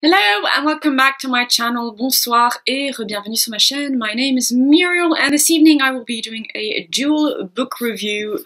Hello and welcome back to my channel. Bonsoir et re-bienvenue sur ma chaîne. My name is Muriel and this evening I will be doing a dual book review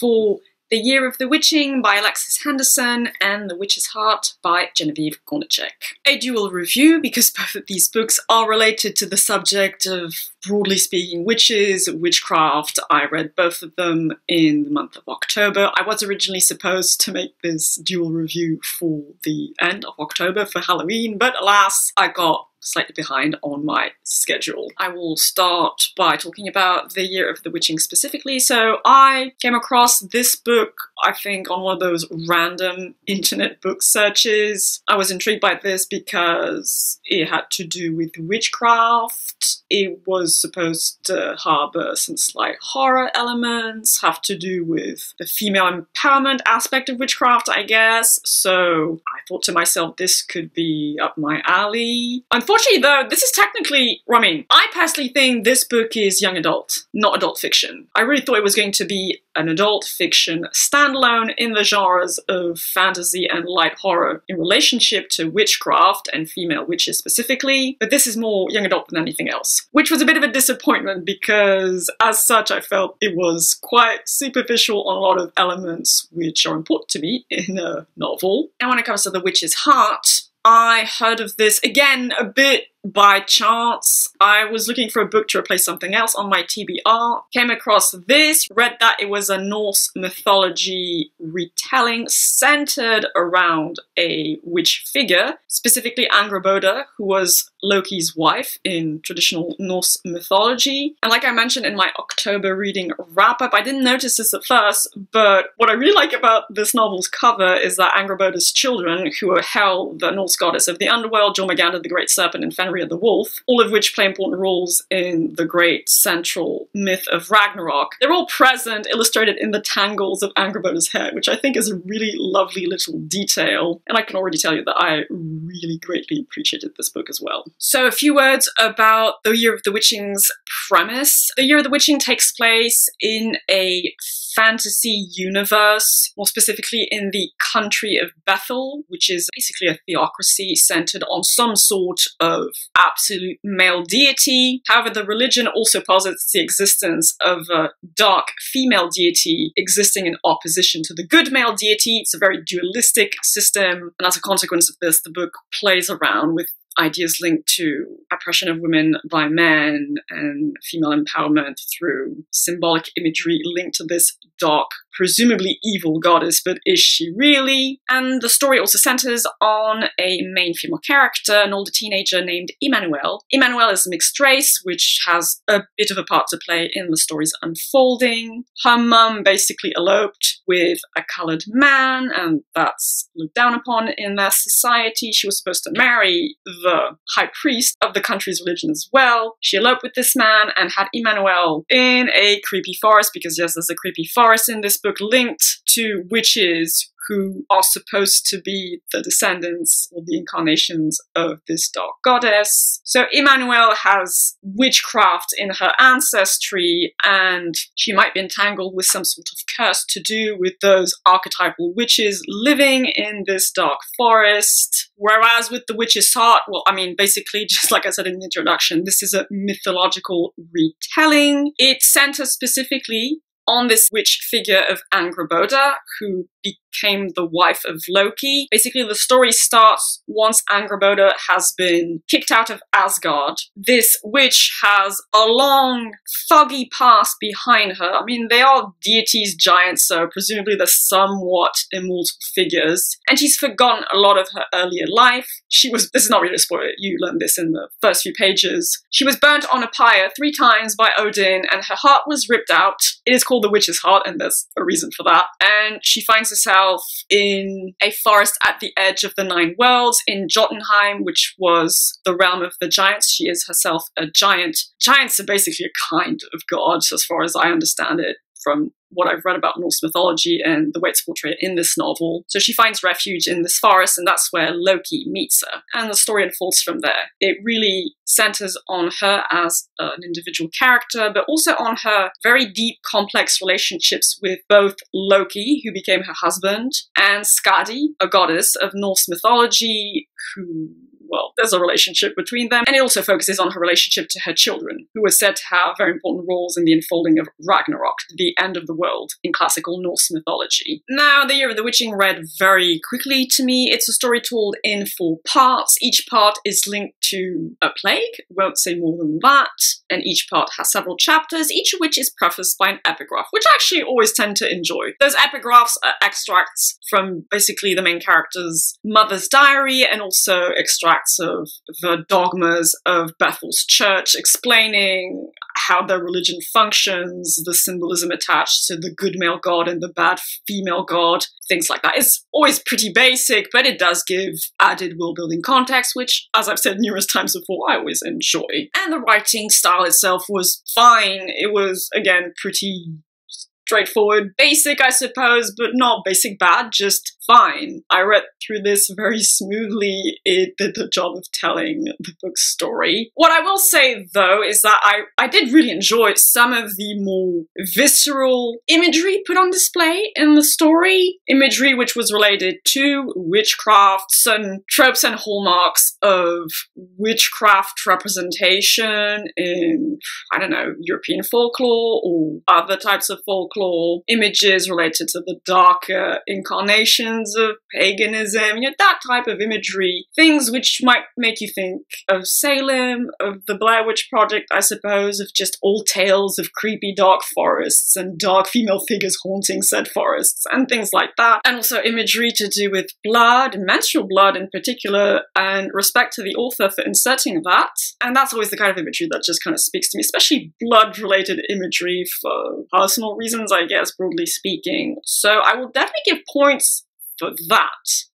for The Year of the Witching by Alexis Henderson and The Witch's Heart by Genevieve Gornichec. A dual review because both of these books are related to the subject of, broadly speaking, witches, witchcraft. I read both of them in the month of October. I was originally supposed to make this dual review for the end of October for Halloween, but alas, I got slightly behind on my schedule. I will start by talking about The Year of the Witching specifically. So I came across this book, I think, on one of those random internet book searches. I was intrigued by this because it had to do with witchcraft. It was supposed to harbour some slight horror elements, have to do with the female empowerment aspect of witchcraft, I guess. So I thought to myself, this could be up my alley. Unfortunately though, this is technically, I personally think this book is young adult, not adult fiction. I really thought it was going to be an adult fiction standalone in the genres of fantasy and light horror in relationship to witchcraft and female witches specifically, but this is more young adult than anything else, which was a bit of a disappointment because as such I felt it was quite superficial on a lot of elements which are important to me in a novel. And when it comes to The Witch's Heart, I heard of this, again, a bit by chance. I was looking for a book to replace something else on my TBR, came across this, read that it was a Norse mythology retelling centered around a witch figure, specifically Angrboda, who was Loki's wife in traditional Norse mythology. And like I mentioned in my October reading wrap-up, I didn't notice this at first, but what I really like about this novel's cover is that Angrboda's children, who are Hel, the Norse goddess of the underworld, Jormungand, the great serpent, and Fenrir the wolf, all of which play important roles in the great central myth of Ragnarök. They're all present, illustrated in the tangles of Angrboda's hair, which I think is a really lovely little detail. And I can already tell you that I really greatly appreciated this book as well. So a few words about The Year of the Witching's premise. The Year of the Witching takes place in a fantasy universe, more specifically in the country of Bethel, which is basically a theocracy centered on some sort of absolute male deity. However, the religion also posits the existence of a dark female deity existing in opposition to the good male deity. It's a very dualistic system, and as a consequence of this, the book plays around with ideas linked to oppression of women by men and female empowerment through symbolic imagery linked to this dark, presumably evil goddess, but is she really? And the story also centers on a main female character, an older teenager named Emmanuel. Emmanuel is mixed race, which has a bit of a part to play in the story's unfolding. Her mum basically eloped with a coloured man, and that's looked down upon in their society. She was supposed to marry the high priest of the country's religion as well. She eloped with this man and had Emmanuel in a creepy forest, because yes, there's a creepy forest in this book linked to witches who are supposed to be the descendants or the incarnations of this dark goddess. So Emmanuel has witchcraft in her ancestry, and she might be entangled with some sort of curse to do with those archetypal witches living in this dark forest. Whereas with The Witch's Heart, well, basically, just like I said in the introduction, this is a mythological retelling. It centers specifically on this witch figure of Angrboda, who became the wife of Loki. Basically, the story starts once Angrboda has been kicked out of Asgard. This witch has a long, foggy past behind her. They are deities, giants, so presumably they're somewhat immortal figures. And she's forgotten a lot of her earlier life. She was, this is not really a spoiler, you learn this in the first few pages. She was burnt on a pyre 3 times by Odin, and her heart was ripped out. It is called The Witch's Heart, and there's a reason for that. And she finds herself in a forest at the edge of the 9 worlds in Jotunheim, which was the realm of the giants. She is herself a giant. Giants are basically a kind of god, as far as I understand it, from what I've read about Norse mythology and the way it's portrayed in this novel. So she finds refuge in this forest, and that's where Loki meets her. And the story unfolds from there. It really centers on her as an individual character, but also on her very deep, complex relationships with both Loki, who became her husband, and Skadi, a goddess of Norse mythology, who well, there's a relationship between them. And it also focuses on her relationship to her children, who are said to have very important roles in the unfolding of Ragnarök, the end of the world in classical Norse mythology. Now, The Year of the Witching read very quickly to me. It's a story told in 4 parts. Each part is linked to a plague, won't say more than that, and each part has several chapters, each of which is prefaced by an epigraph, which I actually always tend to enjoy. Those epigraphs are extracts from basically the main character's mother's diary, and also extracts of the dogmas of Bethel's church, explaining how their religion functions, the symbolism attached to the good male god and the bad female god, things like that. It's always pretty basic, but it does give added world-building context, which, as I've said numerous times before, I always enjoy. And the writing style itself was fine. It was, again, pretty straightforward. Basic, I suppose, but not basic bad, just fine. I read through this very smoothly. It did the job of telling the book's story. What I will say, though, is that I did really enjoy some of the more visceral imagery put on display in the story. Imagery which was related to witchcraft, certain tropes and hallmarks of witchcraft representation in, I don't know, European folklore or other types of folklore. Images related to the darker incarnations of paganism, you know, that type of imagery. Things which might make you think of Salem, of the Blair Witch Project, I suppose, of just old tales of creepy dark forests and dark female figures haunting said forests and things like that. And also imagery to do with blood, menstrual blood in particular, and respect to the author for inserting that. And that's always the kind of imagery that just kind of speaks to me, especially blood-related imagery for personal reasons, I guess, broadly speaking. So I will definitely give points for that.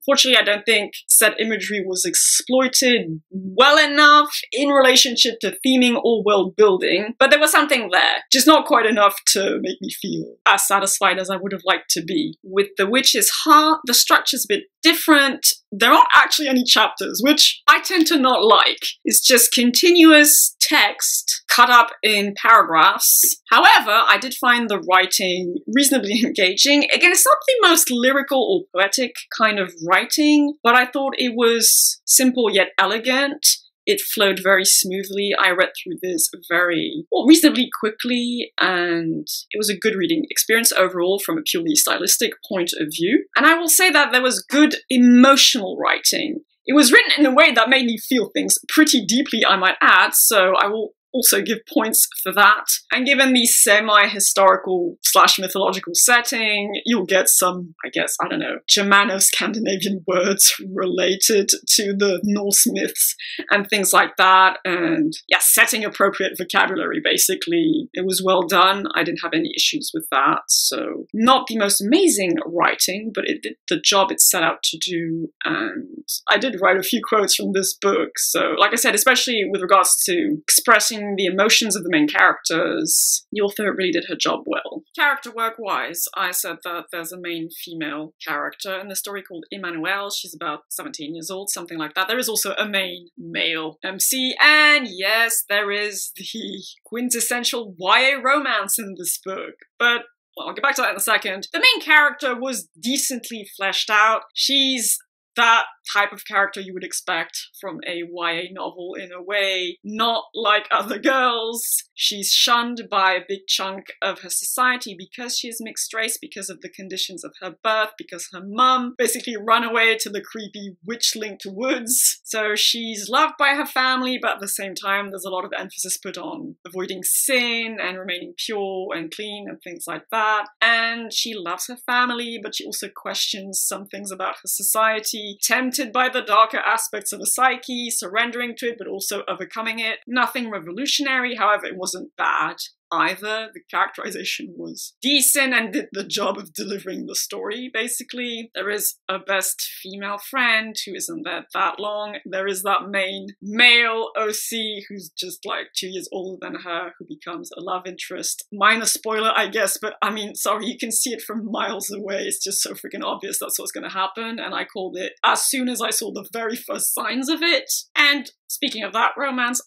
Fortunately, I don't think said imagery was exploited well enough in relationship to theming or world building, but there was something there, just not quite enough to make me feel as satisfied as I would have liked to be. With The Witch's Heart, the structure's a bit different. There aren't actually any chapters, which I tend to not like. It's just continuous text cut up in paragraphs. However, I did find the writing reasonably engaging. Again, it's not the most lyrical or poetic kind of writing, but I thought it was simple yet elegant. It flowed very smoothly. I read through this very, well, reasonably quickly, and it was a good reading experience overall from a purely stylistic point of view. And I will say that there was good emotional writing. It was written in a way that made me feel things pretty deeply, I might add, so I will also give points for that. And given the semi-historical / mythological setting, you'll get some, I guess, I don't know, Germano-Scandinavian words related to the Norse myths and things like that. And yeah, setting appropriate vocabulary, basically. It was well done. I didn't have any issues with that. So not the most amazing writing, but it did the job it set out to do. And I did write a few quotes from this book. So like I said, especially with regards to expressing the emotions of the main characters, the author really did her job well. Character work-wise, I said that there's a main female character in the story called Emmanuel. She's about 17 years old, something like that. There is also a main male MC, and yes, there is the quintessential YA romance in this book, but well, I'll get back to that in a second. The main character was decently fleshed out. She's that type of character you would expect from a YA novel in a way, not like other girls. She's shunned by a big chunk of her society because she is mixed race, because of the conditions of her birth, because her mum basically ran away to the creepy witch-linked woods. So she's loved by her family, but at the same time there's a lot of emphasis put on avoiding sin and remaining pure and clean and things like that. And she loves her family, but she also questions some things about her society, tempted by the darker aspects of the psyche, surrendering to it, but also overcoming it. Nothing revolutionary, however, it wasn't bad either. The characterization was decent and did the job of delivering the story, basically. There is a best female friend who isn't there that long. There is that main male OC who's just like 2 years older than her, who becomes a love interest. Minor spoiler, I guess, but I mean, sorry, you can see it from miles away. It's just so freaking obvious that's what's going to happen, and I called it as soon as I saw the very first signs of it. And Speaking of that, romance,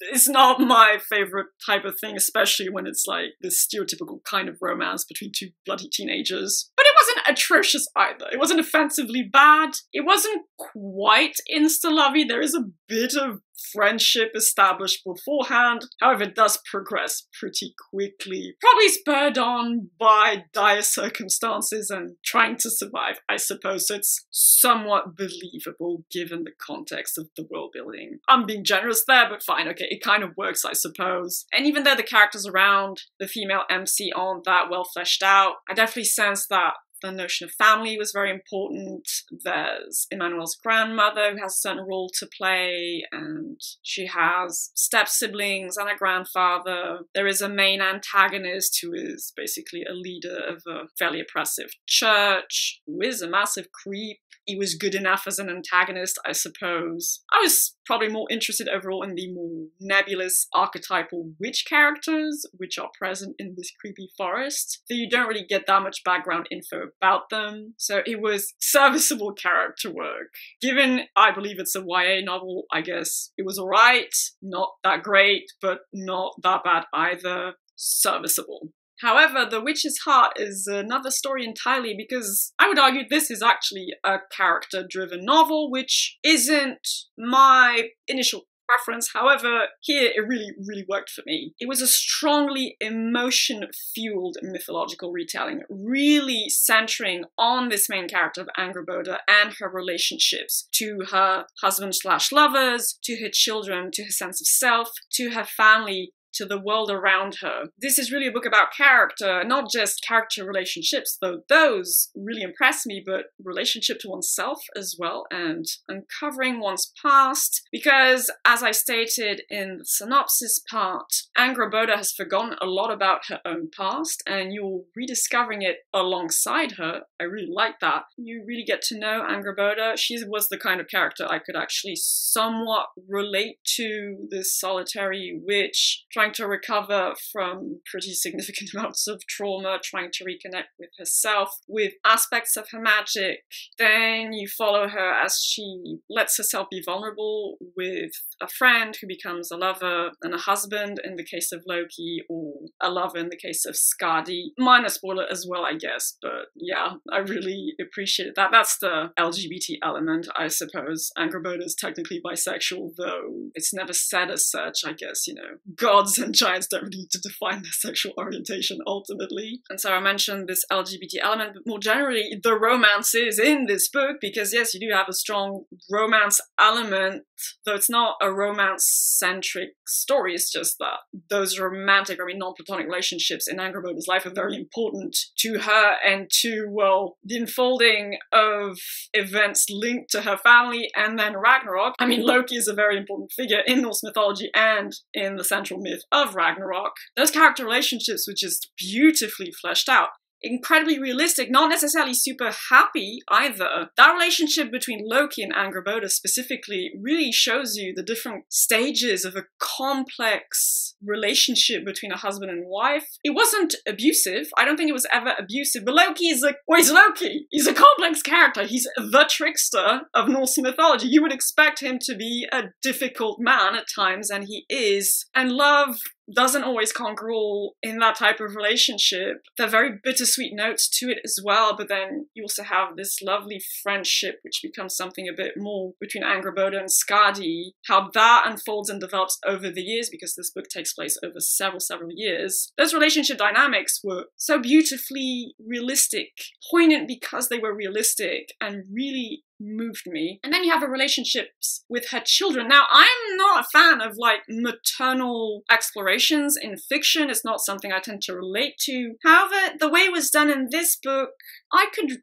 it's not my favorite type of thing, especially when it's like this stereotypical kind of romance between two bloody teenagers. But it wasn't atrocious either. It wasn't offensively bad. It wasn't quite insta-lovey. There is a bit of friendship established beforehand. However, it does progress pretty quickly, probably spurred on by dire circumstances and trying to survive, I suppose. So it's somewhat believable given the context of the world building. I'm being generous there, but fine, okay, it kind of works, I suppose. And even though the characters around the female MC aren't that well fleshed out, I definitely sense that the notion of family was very important. There's Emmanuel's grandmother, who has a certain role to play, and she has step-siblings and a grandfather. There is a main antagonist who is basically a leader of a fairly oppressive church, who is a massive creep. He was good enough as an antagonist, I suppose. I was probably more interested overall in the more nebulous archetypal witch characters, which are present in this creepy forest, so you don't really get that much background info about them. So it was serviceable character work. Given I believe it's a YA novel, I guess it was alright. Not that great, but not that bad either. Serviceable. However, The Witch's Heart is another story entirely, because I would argue this is actually a character-driven novel, which isn't my initial preference. However, here it really, really worked for me. It was a strongly emotion-fueled mythological retelling, really centering on this main character of Angrboda and her relationships to her husband/lovers, to her children, to her sense of self, to her family, to the world around her. This is really a book about character, not just character relationships, though those really impress me, but relationship to oneself as well, and uncovering one's past. Because, as I stated in the synopsis part, Angrboda has forgotten a lot about her own past, and you're rediscovering it alongside her. I really like that. You really get to know Angrboda. She was the kind of character I could actually somewhat relate to, this solitary witch trying to recover from pretty significant amounts of trauma, trying to reconnect with herself, with aspects of her magic. Then you follow her as she lets herself be vulnerable with a friend who becomes a lover and a husband in the case of Loki, or a lover in the case of Skadi. Minor spoiler as well, I guess, but yeah, I really appreciated that. That's the LGBT element, I suppose. Angrboda is technically bisexual, though it's never said as such, I guess, you know. Gods and giants don't really need to define their sexual orientation ultimately. And so I mentioned this LGBT element, but more generally the romances in this book, because yes, you do have a strong romance element, though it's not a romance-centric story. It's just that those romantic, non-platonic relationships in Angrboda's life are very important to her and to, well, the unfolding of events linked to her family and then Ragnarok. I mean, Loki is a very important figure in Norse mythology and in the central myth of Ragnarok. Those character relationships were just beautifully fleshed out. Incredibly realistic, not necessarily super happy either. That relationship between Loki and Angrboda specifically really shows you the different stages of a complex relationship between a husband and wife. It wasn't abusive. I don't think it was ever abusive, but Loki is like, well, he's Loki. He's a complex character. He's the trickster of Norse mythology. You would expect him to be a difficult man at times, and he is. And love doesn't always conquer all in that type of relationship. There are very bittersweet notes to it as well, but then you also have this lovely friendship which becomes something a bit more between Angrboda and Skadi, how that unfolds and develops over the years, because this book takes place over several years. Those relationship dynamics were so beautifully realistic, poignant because they were realistic, and really moved me. And then you have her relationships with her children. Now, I'm not a fan of like maternal explorations in fiction. It's not something I tend to relate to. However, the way it was done in this book, I could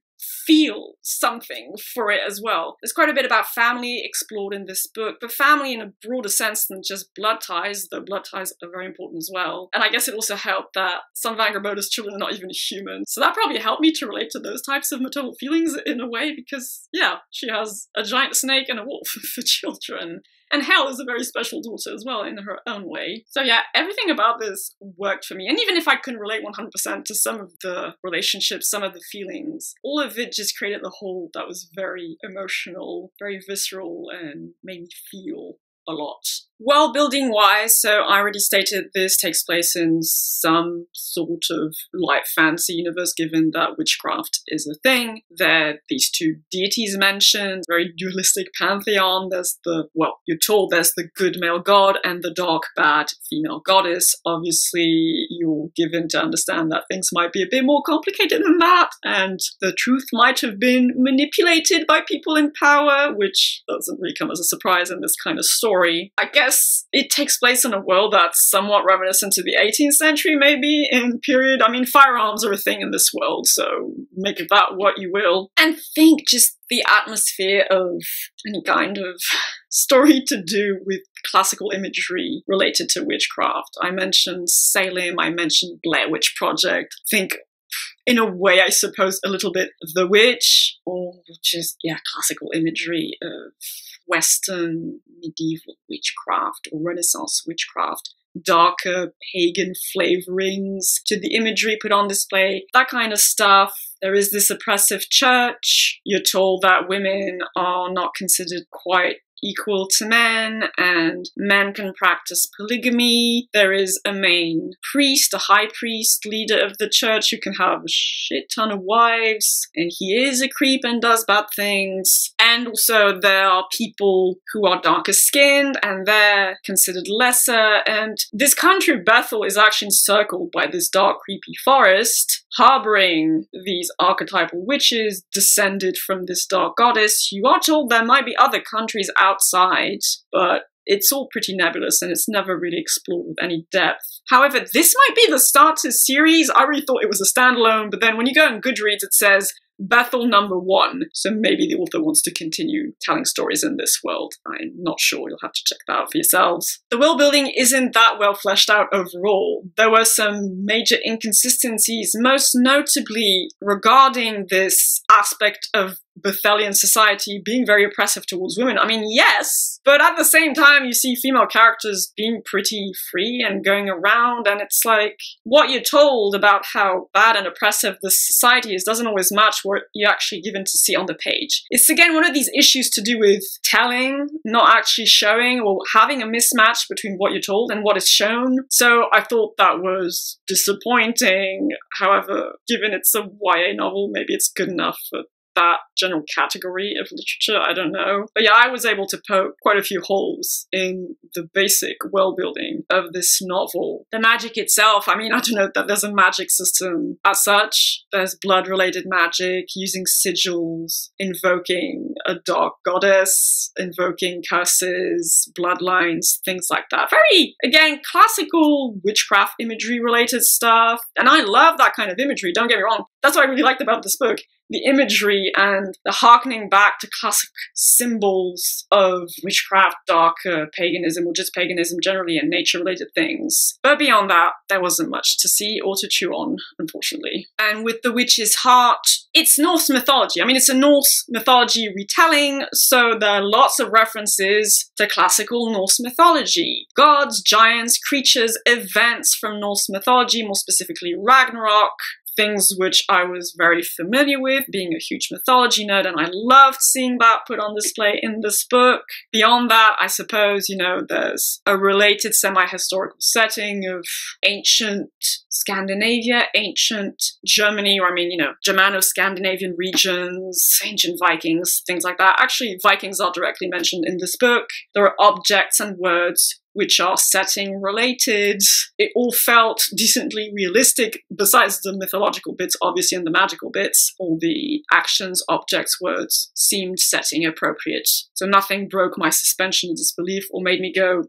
feel something for it as well. There's quite a bit about family explored in this book, but family in a broader sense than just blood ties, though blood ties are very important as well. And I guess it also helped that some of Angrboda's children are not even human, so that probably helped me to relate to those types of maternal feelings in a way, because yeah, she has a giant snake and a wolf for children. And Hel is a very special daughter as well in her own way. So yeah, everything about this worked for me. And even if I couldn't relate 100% to some of the relationships, some of the feelings, all of it just created the whole that was very emotional, very visceral, and made me feel. a lot. World-building-wise, so I already stated this takes place in some sort of light fantasy universe, given that witchcraft is a thing. There are these two deities mentioned, very dualistic pantheon. There's the, well, you're told there's the good male god and the dark, bad female goddess. Obviously, you're given to understand that things might be a bit more complicated than that, and the truth might have been manipulated by people in power, which doesn't really come as a surprise in this kind of story. I guess it takes place in a world that's somewhat reminiscent to the 18th century, maybe, in period. I mean, firearms are a thing in this world, so make of that what you will. And think just the atmosphere of any kind of story to do with classical imagery related to witchcraft. I mentioned Salem, I mentioned Blair Witch Project. Think, in a way, I suppose, a little bit of The Witch, or just, yeah, classical imagery of Western medieval witchcraft or Renaissance witchcraft, darker pagan flavorings to the imagery put on display, that kind of stuff. There is this oppressive church. You're told that women are not considered quite equal to men, and men can practice polygamy. There is a main priest, a high priest, leader of the church, who can have a shit ton of wives, and he is a creep and does bad things. And also there are people who are darker skinned, and they're considered lesser, and this country, Bethel, is actually encircled by this dark, creepy forest, harboring these archetypal witches descended from this dark goddess. You are told there might be other countries outside, but it's all pretty nebulous and it's never really explored with any depth. However, this might be the start to the series. I really thought it was a standalone, but then when you go on Goodreads, it says Bethel #1. So maybe the author wants to continue telling stories in this world. I'm not sure. You'll have to check that out for yourselves. The world building isn't that well fleshed out overall. There were some major inconsistencies, most notably regarding this aspect of Bethelian society being very oppressive towards women. I mean, yes, but at the same time, you see female characters being pretty free and going around, and it's like, what you're told about how bad and oppressive this society is doesn't always match what you're actually given to see on the page. It's again one of these issues to do with telling, not actually showing, or having a mismatch between what you're told and what is shown. So I thought that was disappointing. However, given it's a YA novel, maybe it's good enough for that general category of literature, I don't know. But yeah, I was able to poke quite a few holes in the basic world building of this novel. The magic itself, I mean, I don't know that there's a magic system as such. There's blood-related magic, using sigils, invoking a dark goddess, invoking curses, bloodlines, things like that. Very, again, classical witchcraft imagery-related stuff. And I love that kind of imagery, don't get me wrong. That's what I really liked about this book. The imagery and the harkening back to classic symbols of witchcraft, darker paganism, or just paganism generally, and nature-related things. But beyond that, there wasn't much to see or to chew on, unfortunately. And with The Witch's Heart, it's Norse mythology. I mean, it's a Norse mythology retelling, so there are lots of references to classical Norse mythology. Gods, giants, creatures, events from Norse mythology, more specifically Ragnarök, things which I was very familiar with, being a huge mythology nerd, and I loved seeing that put on display in this book. Beyond that, I suppose, you know, there's a related semi-historical setting of ancient Scandinavia, ancient Germany, or I mean, you know, Germano-Scandinavian regions, ancient Vikings, things like that. Actually, Vikings are directly mentioned in this book. There are objects and words which are setting related. It all felt decently realistic, besides the mythological bits, obviously, and the magical bits. All the actions, objects, words seemed setting appropriate. So nothing broke my suspension of disbelief or made me go,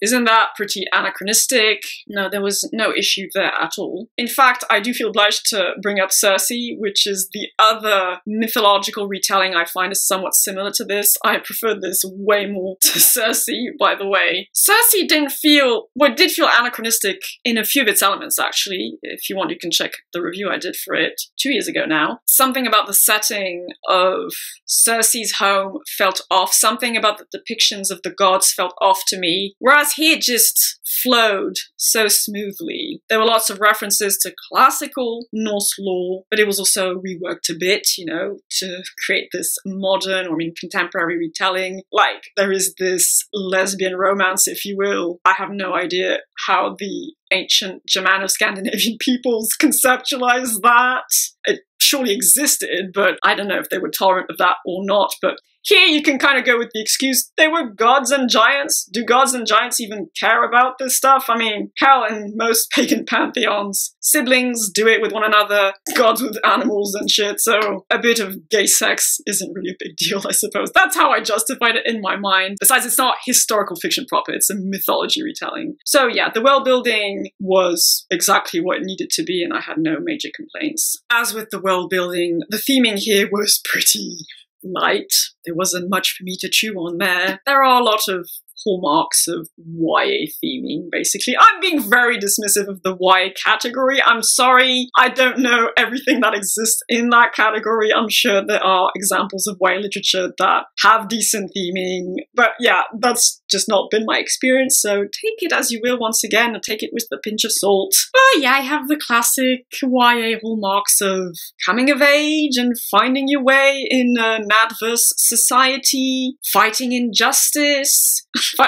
isn't that pretty anachronistic? No, there was no issue there at all. In fact, I do feel obliged to bring up Circe, which is the other mythological retelling I find is somewhat similar to this. I preferred this way more to Circe, by the way. Circe didn't feel, well, it did feel anachronistic in a few of its elements, actually. If you want, you can check the review I did for it 2 years ago now. Something about the setting of Circe's home felt off. Something about the depictions of the gods felt off to me. Whereas because he just flowed so smoothly. There were lots of references to classical Norse lore, but it was also reworked a bit, you know, to create this modern, or I mean, contemporary retelling. Like, there is this lesbian romance, if you will. I have no idea how the ancient Germano-Scandinavian peoples conceptualized that. It surely existed, but I don't know if they were tolerant of that or not. But here you can kind of go with the excuse, they were gods and giants. Do gods and giants even care about this stuff? I mean, hell, in most pagan pantheons, siblings do it with one another, gods with animals and shit, so a bit of gay sex isn't really a big deal, I suppose. That's how I justified it in my mind. Besides, it's not historical fiction proper, it's a mythology retelling. So yeah, the world-building was exactly what it needed to be, and I had no major complaints. As with the world-building, the theming here was pretty light. There wasn't much for me to chew on there. There are a lot of hallmarks of YA theming, basically. I'm being very dismissive of the YA category. I'm sorry. I don't know everything that exists in that category. I'm sure there are examples of YA literature that have decent theming, but yeah, that's just not been my experience, so take it as you will once again, and take it with a pinch of salt. But yeah, I have the classic YA hallmarks of coming of age and finding your way in an adverse society, fighting injustice.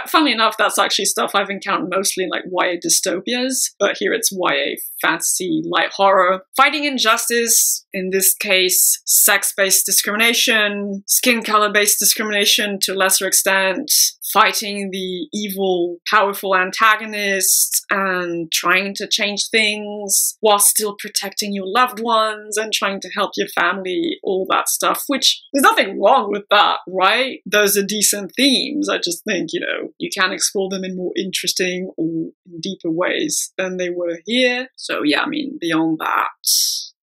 Funnily enough, that's actually stuff I've encountered mostly in like YA dystopias, but here it's YA fantasy, light horror. Fighting injustice, in this case, sex-based discrimination, skin color-based discrimination to a lesser extent, fighting the evil, powerful antagonist and trying to change things while still protecting your loved ones and trying to help your family, all that stuff, which there's nothing wrong with that, right? Those are decent themes. I just think, you know, you can explore them in more interesting or deeper ways than they were here. So yeah, I mean, beyond that,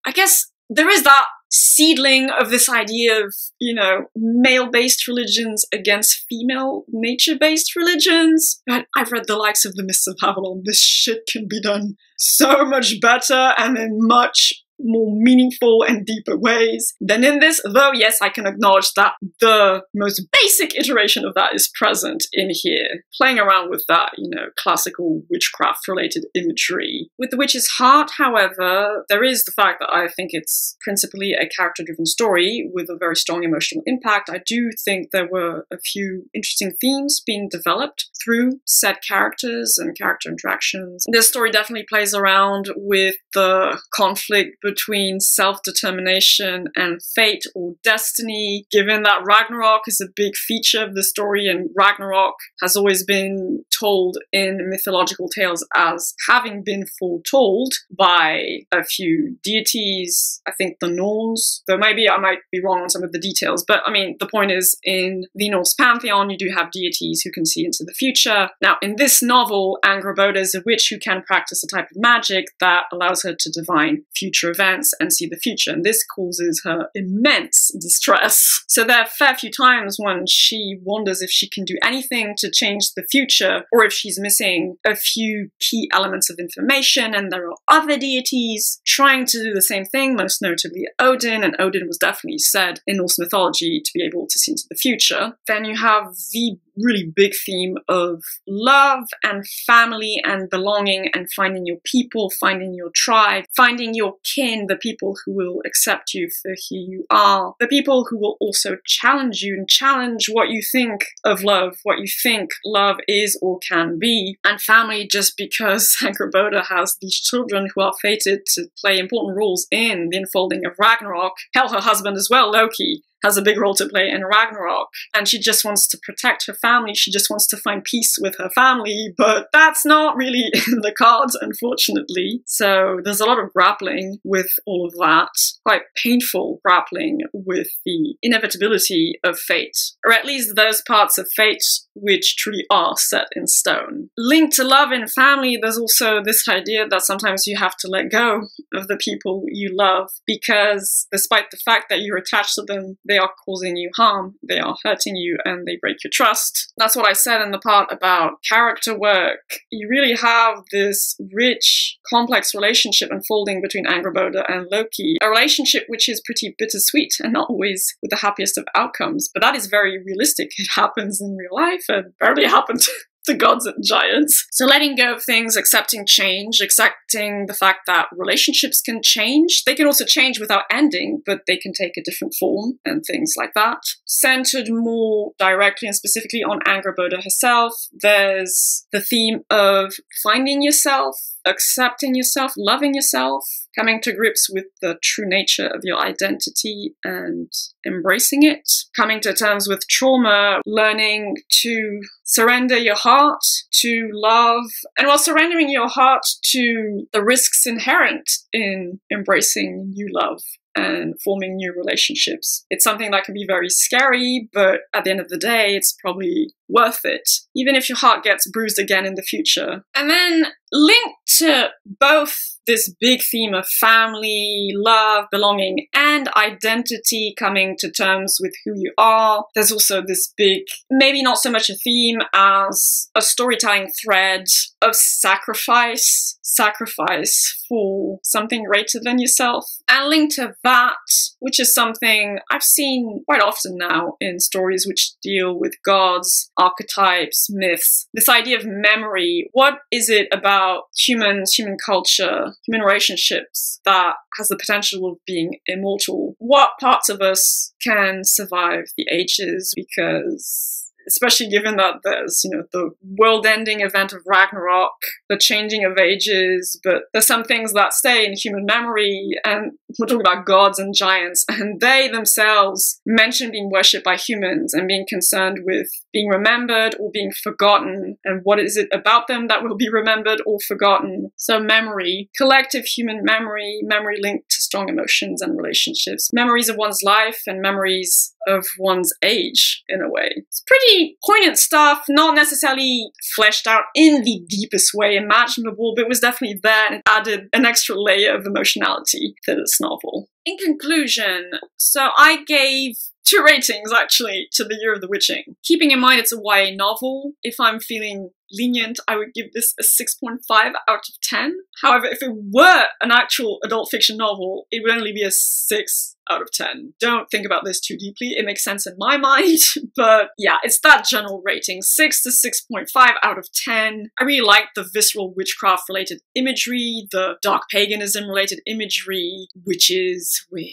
I guess there is that seedling of this idea of, you know, male-based religions against female nature-based religions. But I've read the likes of The Mists of Avalon. This shit can be done so much better and in much more meaningful and deeper ways than in this, though yes, I can acknowledge that the most basic iteration of that is present in here. Playing around with that, you know, classical witchcraft-related imagery. With The Witch's Heart, however, there is the fact that I think it's principally a character-driven story with a very strong emotional impact. I do think there were a few interesting themes being developed through said characters and character interactions. This story definitely plays around with the conflict between self-determination and fate or destiny, given that Ragnarök is a big feature of the story, and Ragnarök has always been told in mythological tales as having been foretold by a few deities, I think the Norse, though maybe I might be wrong on some of the details, but I mean, the point is, in the Norse pantheon, you do have deities who can see into the future. Now, in this novel, Angrboda is a witch who can practice a type of magic that allows her to divine future events and see the future, and this causes her immense distress. So there are a fair few times when she wonders if she can do anything to change the future, or if she's missing a few key elements of information, and there are other deities trying to do the same thing, most notably Odin, and Odin was definitely said in Norse mythology to be able to see into the future. Then you have the really big theme of love and family and belonging and finding your people, finding your tribe, finding your kin, the people who will accept you for who you are, the people who will also challenge you and challenge what you think of love, what you think love is or can be, and family, just because Angrboda has these children who are fated to play important roles in the unfolding of Ragnarök. Hel, her husband as well, Loki, has a big role to play in Ragnarök, and she just wants to protect her family, she just wants to find peace with her family, but that's not really in the cards, unfortunately. So there's a lot of grappling with all of that, quite painful grappling with the inevitability of fate, or at least those parts of fate which truly are set in stone. Linked to love and family, there's also this idea that sometimes you have to let go of the people you love, because despite the fact that you're attached to them, they are causing you harm, they are hurting you, and they break your trust. That's what I said in the part about character work. You really have this rich, complex relationship unfolding between Angrboda and Loki, a relationship which is pretty bittersweet and not always with the happiest of outcomes, but that is very realistic. It happens in real life and barely happened the gods and giants. So letting go of things, accepting change, accepting the fact that relationships can change. They can also change without ending, but they can take a different form and things like that. Centered more directly and specifically on Angrboda herself, there's the theme of finding yourself, accepting yourself, loving yourself, coming to grips with the true nature of your identity and embracing it, coming to terms with trauma, learning to surrender your heart to love, and while surrendering your heart to the risks inherent in embracing new love and forming new relationships. It's something that can be very scary, but at the end of the day, it's probably worth it, even if your heart gets bruised again in the future. And then linked to both this big theme of family, love, belonging, and identity, coming to terms with who you are. There's also this big, maybe not so much a theme as a storytelling thread of sacrifice, sacrifice for something greater than yourself. And linked to that, which is something I've seen quite often now in stories which deal with gods, archetypes, myths, this idea of memory. What is it about humans, human culture, human relationships that has the potential of being immortal? What parts of us can survive the ages? Because especially given that there's, you know, the world-ending event of Ragnarök, the changing of ages, but there's some things that stay in human memory, and we're talking about gods and giants, and they themselves mention being worshipped by humans and being concerned with being remembered or being forgotten, and what is it about them that will be remembered or forgotten. So memory, collective human memory, memory linked to strong emotions and relationships, memories of one's life and memories of one's age, in a way. It's pretty poignant stuff, not necessarily fleshed out in the deepest way imaginable, but it was definitely there and added an extra layer of emotionality to this novel. In conclusion, so I gave 2 ratings, actually, to The Year of the Witching. Keeping in mind it's a YA novel, if I'm feeling lenient, I would give this a 6.5 out of 10. However, if it were an actual adult fiction novel, it would only be a 6 out of 10. Don't think about this too deeply. It makes sense in my mind, but yeah, it's that general rating, 6 to 6.5 out of 10. I really liked the visceral witchcraft-related imagery, the dark paganism-related imagery, witches with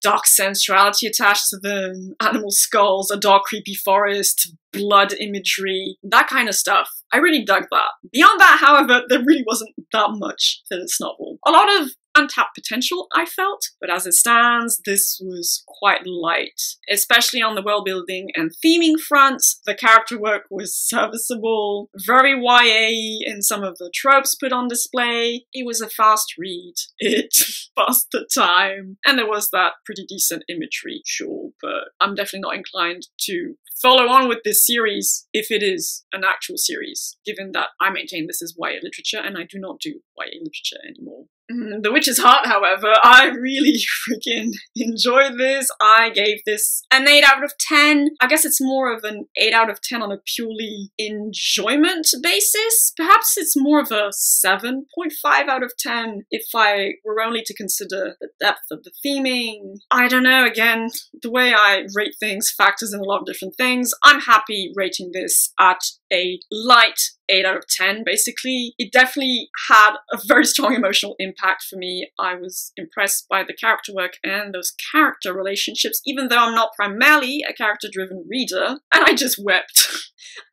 dark sensuality attached to them, animal skulls, a dark creepy forest, blood imagery, that kind of stuff. I really dug that. Beyond that, however, there really wasn't that much to this novel. A lot of untapped potential, I felt, but as it stands, this was quite light, especially on the world building and theming fronts. The character work was serviceable, very YA in some of the tropes put on display. It was a fast read, it passed the time, and there was that pretty decent imagery, sure, but I'm definitely not inclined to follow on with this series if it is an actual series, given that I maintain this is YA literature and I do not do YA literature anymore. The Witch's Heart, however, I really freaking enjoyed this. I gave this an 8 out of 10. I guess it's more of an 8 out of 10 on a purely enjoyment basis. Perhaps it's more of a 7.5 out of 10 if I were only to consider the depth of the theming. I don't know, again, the way I rate things factors in a lot of different things. I'm happy rating this at a light 8 out of 10, basically. It definitely had a very strong emotional impact for me. I was impressed by the character work and those character relationships, even though I'm not primarily a character-driven reader, and I just wept.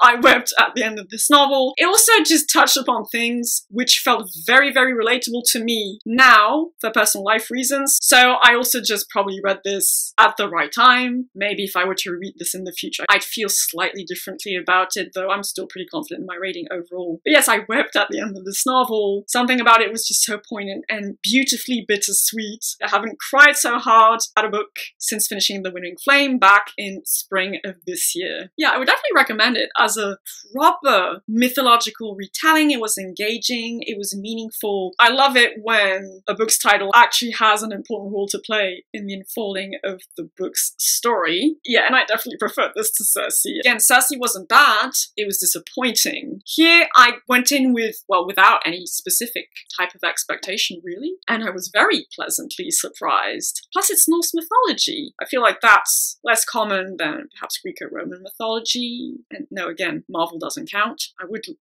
I wept at the end of this novel. It also just touched upon things which felt very, very relatable to me now for personal life reasons. So I also just probably read this at the right time. Maybe if I were to read this in the future, I'd feel slightly differently about it, though I'm still pretty confident in my rating overall. But yes, I wept at the end of this novel. Something about it was just so poignant and beautifully bittersweet. I haven't cried so hard at a book since finishing The Winning Flame back in spring of this year. Yeah, I would definitely recommend it as a proper mythological retelling. It was engaging, it was meaningful. I love it when a book's title actually has an important role to play in the unfolding of the book's story. Yeah, and I definitely preferred this to Circe. Again, Circe wasn't bad, it was disappointing. Here I went in with, well, without any specific type of expectation really, and I was very pleasantly surprised. Plus it's Norse mythology. I feel like that's less common than perhaps Greco-Roman mythology and no, again, Marvel doesn't count.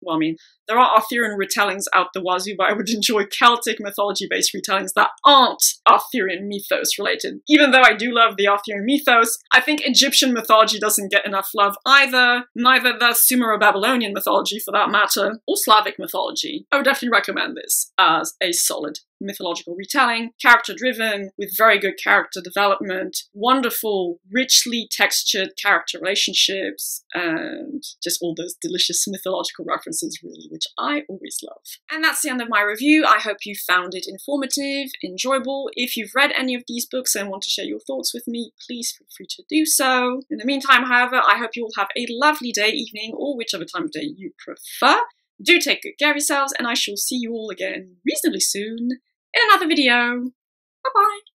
Well, I mean, there are Arthurian retellings out the wazoo, but I would enjoy Celtic mythology-based retellings that aren't Arthurian mythos-related. Even though I do love the Arthurian mythos, I think Egyptian mythology doesn't get enough love either, neither the Sumero-Babylonian mythology, for that matter, or Slavic mythology. I would definitely recommend this as a solid mythological retelling, character-driven, with very good character development, wonderful, richly textured character relationships, and just all those delicious mythological references, really, which I always love. And that's the end of my review. I hope you found it informative, enjoyable. If you've read any of these books and want to share your thoughts with me, please feel free to do so. In the meantime, however, I hope you all have a lovely day, evening, or whichever time of day you prefer. Do take good care of yourselves, and I shall see you all again reasonably soon in another video. Bye-bye!